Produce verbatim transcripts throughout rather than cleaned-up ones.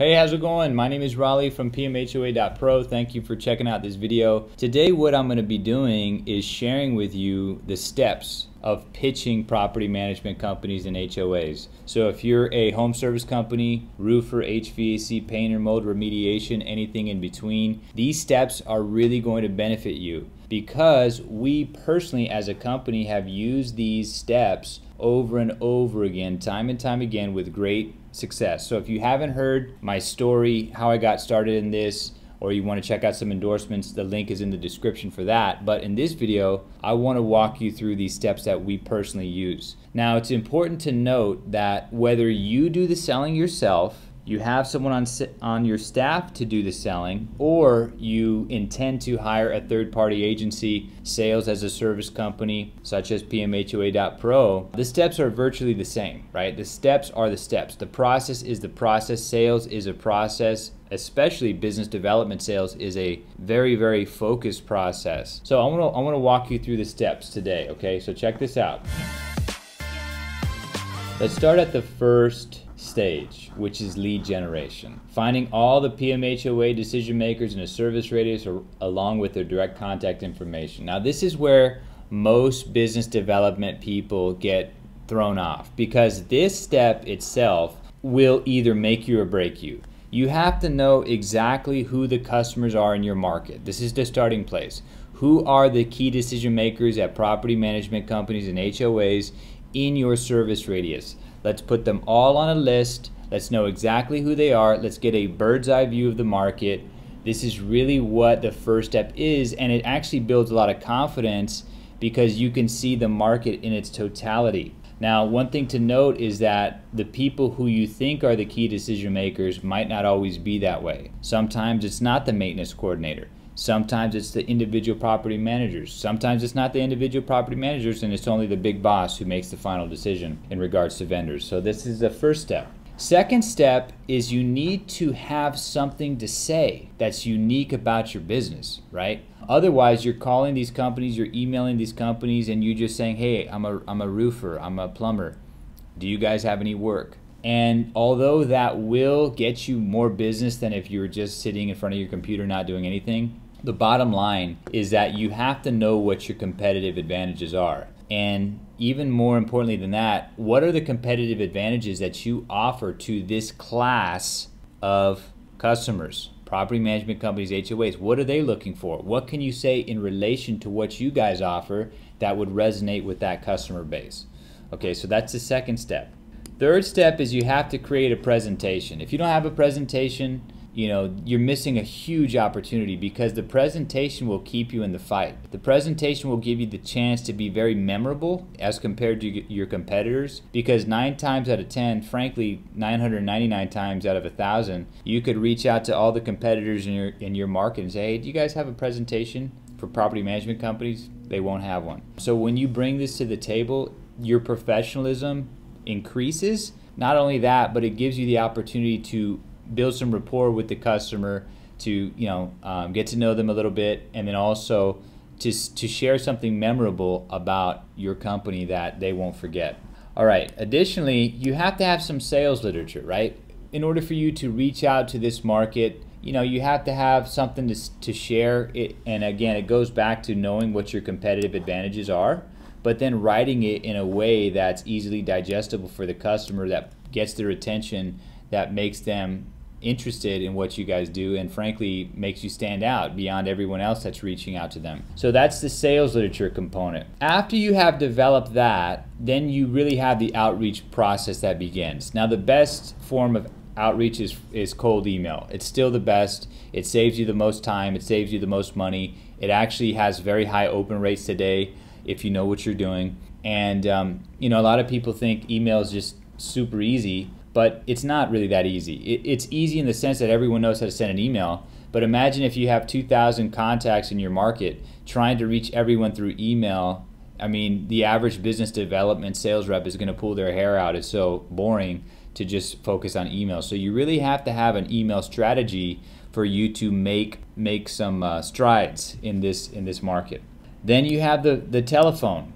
Hey, how's it going? My name is Raleigh from P M H O A dot pro. Thank you for checking out this video. Today what I'm going to be doing is sharing with you the steps of pitching property management companies and H O As. So if you're a home service company, roofer, H V A C, painter, mold remediation, anything in between, these steps are really going to benefit you because we personally as a company have used these steps over and over again, time and time again, with great success. So if you haven't heard my story, how I got started in this, or you want to check out some endorsements, the link is in the description for that. But in this video, I want to walk you through these steps that we personally use. Now, it's important to note that whether you do the selling yourself, you have someone on, on your staff to do the selling, or you intend to hire a third-party agency, sales as a service company, such as P M H O A dot pro, the steps are virtually the same, right? The steps are the steps. The process is the process. Sales is a process. Especially business development sales is a very, very focused process. So I wanna, I wanna walk you through the steps today, okay? So check this out. Let's start at the first stage, which is lead generation. Finding all the P M H O A decision makers in a service radius or, along with their direct contact information. Now this is where most business development people get thrown off because this step itself will either make you or break you. You have to know exactly who the customers are in your market. This is the starting place. Who are the key decision makers at property management companies and H O As in your service radius? Let's put them all on a list. Let's know exactly who they are. Let's get a bird's eye view of the market. This is really what the first step is, and it actually builds a lot of confidence because you can see the market in its totality. Now, one thing to note is that the people who you think are the key decision makers might not always be that way. Sometimes it's not the maintenance coordinator. Sometimes it's the individual property managers. Sometimes it's not the individual property managers and it's only the big boss who makes the final decision in regards to vendors. So this is the first step. Second step is you need to have something to say that's unique about your business, right? Otherwise, you're calling these companies, you're emailing these companies, and you're just saying, hey, I'm a, I'm a roofer, I'm a plumber. Do you guys have any work? And although that will get you more business than if you were just sitting in front of your computer not doing anything, the bottom line is that you have to know what your competitive advantages are. And even more importantly than that, what are the competitive advantages that you offer to this class of customers? Property management companies, H O As, what are they looking for? What can you say in relation to what you guys offer that would resonate with that customer base? Okay, so that's the second step. Third step is you have to create a presentation. If you don't have a presentation, you know, you're missing a huge opportunity because the presentation will keep you in the fight. The presentation will give you the chance to be very memorable as compared to your competitors because nine times out of ten, frankly, nine hundred ninety-nine times out of a thousand, you could reach out to all the competitors in your, in your market and say, hey, do you guys have a presentation for property management companies? They won't have one. So when you bring this to the table, your professionalism increases. Not only that, but it gives you the opportunity to build some rapport with the customer, to you know um, get to know them a little bit, and then also to, to share something memorable about your company that they won't forget. All right, additionally, you have to have some sales literature, right? In order for you to reach out to this market, you know, you have to have something to, to share it. And again, it goes back to knowing what your competitive advantages are, but then writing it in a way that's easily digestible for the customer, that gets their attention, that makes them interested in what you guys do, and frankly makes you stand out beyond everyone else that's reaching out to them. So that's the sales literature component. After you have developed that, then you really have the outreach process that begins. Now the best form of outreach is, is cold email. It's still the best. It saves you the most time. It saves you the most money. It actually has very high open rates today if you know what you're doing. And um, you know, a lot of people think email is just super easy, but it's not really that easy. It, it's easy in the sense that everyone knows how to send an email, but imagine if you have two thousand contacts in your market trying to reach everyone through email. I mean, the average business development sales rep is gonna pull their hair out. It's so boring to just focus on email. So you really have to have an email strategy for you to make, make some uh, strides in this, in this market. Then you have the, the telephone.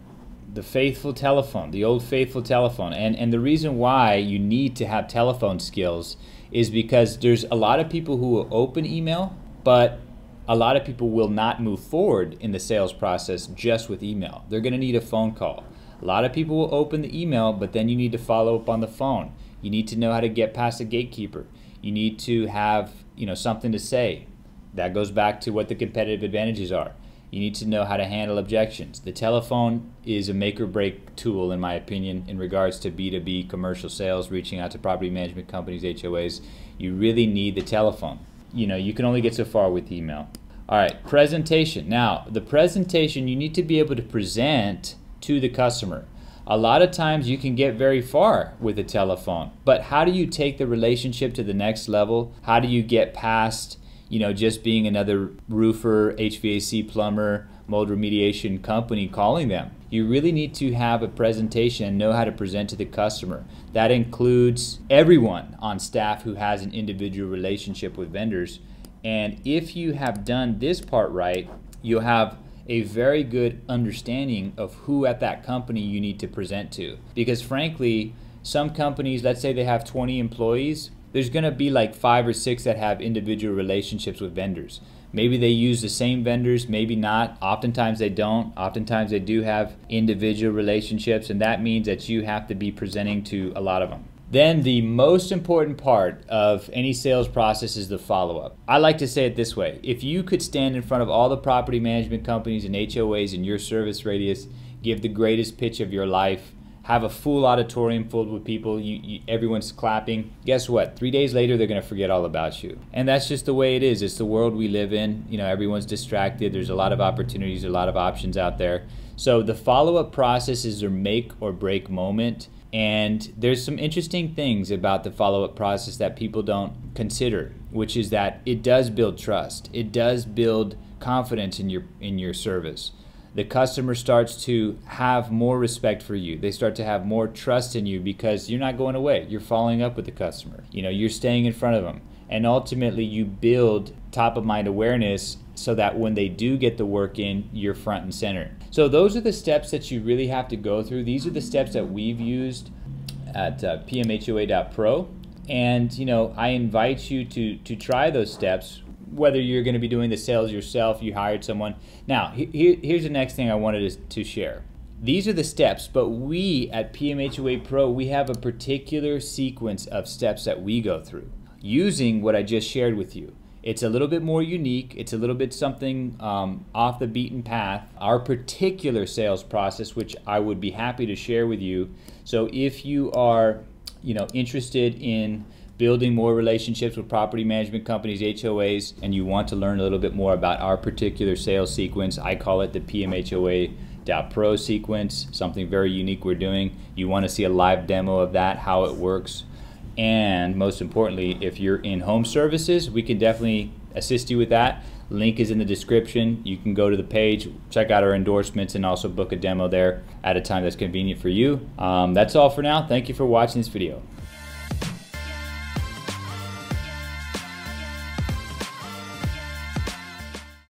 The faithful telephone, the old faithful telephone. And, and the reason why you need to have telephone skills is because there's a lot of people who will open email, but a lot of people will not move forward in the sales process just with email. They're going to need a phone call. A lot of people will open the email, but then you need to follow up on the phone. You need to know how to get past a gatekeeper. You need to have, you know, something to say. That goes back to what the competitive advantages are. You need to know how to handle objections. The telephone is a make or break tool, in my opinion, in regards to B two B commercial sales, reaching out to property management companies, H O As. You really need the telephone. You know, you can only get so far with email. All right, presentation. Now, the presentation, you need to be able to present to the customer. A lot of times you can get very far with a telephone, but how do you take the relationship to the next level? How do you get past, you know, just being another roofer, H V A C plumber, mold remediation company calling them? You really need to have a presentation and know how to present to the customer. That includes everyone on staff who has an individual relationship with vendors. And if you have done this part right, you'll have a very good understanding of who at that company you need to present to. Because frankly, some companies, let's say they have twenty employees, there's going to be like five or six that have individual relationships with vendors. Maybe they use the same vendors, maybe not. Oftentimes they don't. Oftentimes they do have individual relationships, and that means that you have to be presenting to a lot of them. Then the most important part of any sales process is the follow-up. I like to say it this way. If you could stand in front of all the property management companies and H O As in your service radius, give the greatest pitch of your life, have a full auditorium filled with people, you, you, everyone's clapping, guess what? Three days later, they're gonna forget all about you. And that's just the way it is. It's the world we live in. You know, everyone's distracted. There's a lot of opportunities, a lot of options out there. So the follow-up process is their make or break moment. And there's some interesting things about the follow-up process that people don't consider, which is that it does build trust. It does build confidence in your, in your service. The customer starts to have more respect for you. They start to have more trust in you because you're not going away. You're following up with the customer. You know, you're staying in front of them. And ultimately, you build top of mind awareness so that when they do get the work in, you're front and center. So those are the steps that you really have to go through. These are the steps that we've used at uh, P M H O A dot pro. And, you know, I invite you to, to try those steps, whether you're going to be doing the sales yourself, you hired someone. Now, here, here's the next thing I wanted to share. These are the steps, but we at P M H O A Pro, we have a particular sequence of steps that we go through using what I just shared with you. It's a little bit more unique. It's a little bit something um, off the beaten path. Our particular sales process, which I would be happy to share with you. So if you are, you know, interested in building more relationships with property management companies, H O As, and you want to learn a little bit more about our particular sales sequence, I call it the P M H O A dot pro sequence, something very unique we're doing. You want to see a live demo of that, how it works. And most importantly, if you're in home services, we can definitely assist you with that. Link is in the description. You can go to the page, check out our endorsements, and also book a demo there at a time that's convenient for you. Um, that's all for now. Thank you for watching this video.